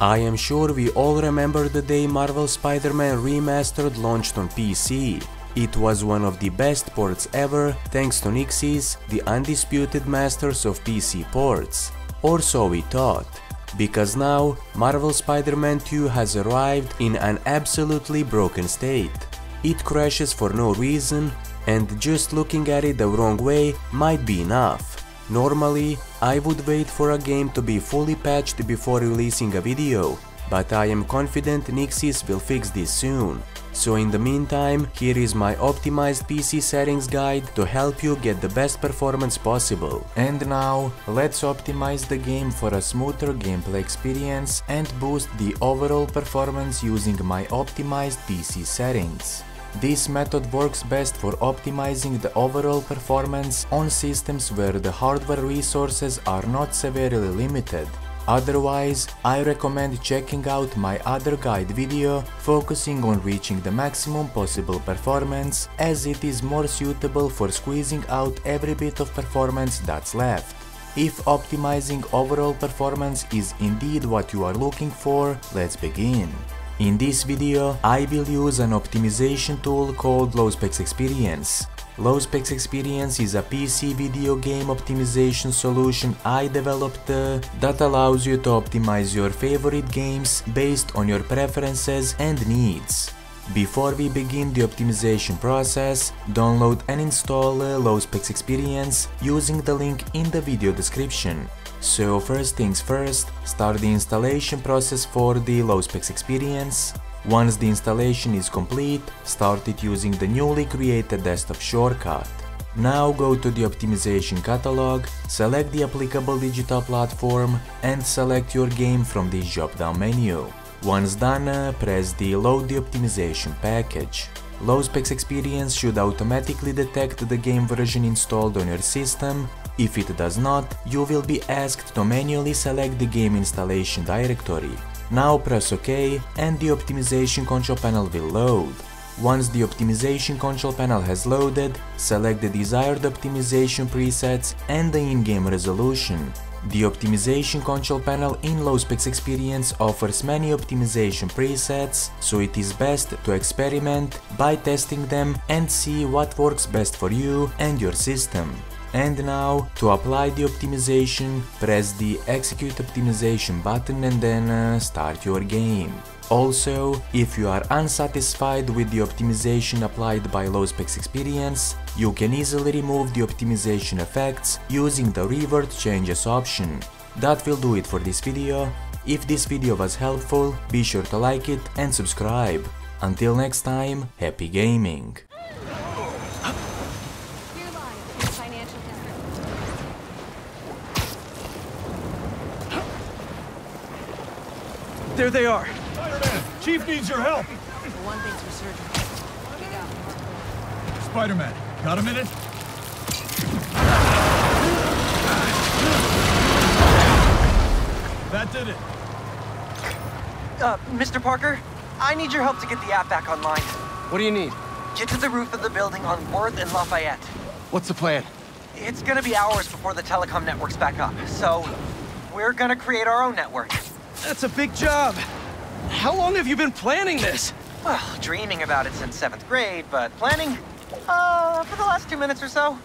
I am sure we all remember the day Marvel's Spider-Man Remastered launched on PC. It was one of the best ports ever, thanks to Nixxes, the undisputed masters of PC ports. Or so we thought. Because now, Marvel's Spider-Man 2 has arrived in an absolutely broken state. It crashes for no reason, and just looking at it the wrong way might be enough. Normally, I would wait for a game to be fully patched before releasing a video, but I am confident Nixxes will fix this soon. So in the meantime, here is my optimized PC settings guide to help you get the best performance possible. And now, let's optimize the game for a smoother gameplay experience and boost the overall performance using my optimized PC settings. This method works best for optimizing the overall performance on systems where the hardware resources are not severely limited. Otherwise, I recommend checking out my other guide video focusing on reaching the maximum possible performance, as it is more suitable for squeezing out every bit of performance that's left. If optimizing overall performance is indeed what you are looking for, let's begin. In this video, I will use an optimization tool called Low Specs Experience. Low Specs Experience is a PC video game optimization solution I developed that allows you to optimize your favorite games based on your preferences and needs. Before we begin the optimization process, download and install Low Specs Experience using the link in the video description. So first things first, start the installation process for the Low Specs Experience. Once the installation is complete, start it using the newly created desktop shortcut. Now go to the optimization catalog, select the applicable digital platform and select your game from the drop-down menu. Once done, press the Load the Optimization Package. Low Specs Experience should automatically detect the game version installed on your system. If it does not, you will be asked to manually select the game installation directory. Now press OK and the optimization control panel will load. Once the optimization control panel has loaded, select the desired optimization presets and the in-game resolution. The optimization control panel in Low Specs Experience offers many optimization presets, so it is best to experiment by testing them and see what works best for you and your system. And now, to apply the optimization, press the Execute Optimization button and then start your game. Also, if you are unsatisfied with the optimization applied by Low Specs Experience, you can easily remove the optimization effects using the Revert Changes option. That will do it for this video. If this video was helpful, be sure to like it and subscribe. Until next time, happy gaming! There they are! Spider-Man! Chief needs your help! One thing's for surgery. Get out. Spider-Man, got a minute? That did it. Mr. Parker, I need your help to get the app back online. What do you need? Get to the roof of the building on Worth and Lafayette. What's the plan? It's gonna be hours before the telecom network's back up, so we're gonna create our own network. That's a big job. How long have you been planning this? Well, dreaming about it since 7th grade, but planning? For the last 2 minutes or so.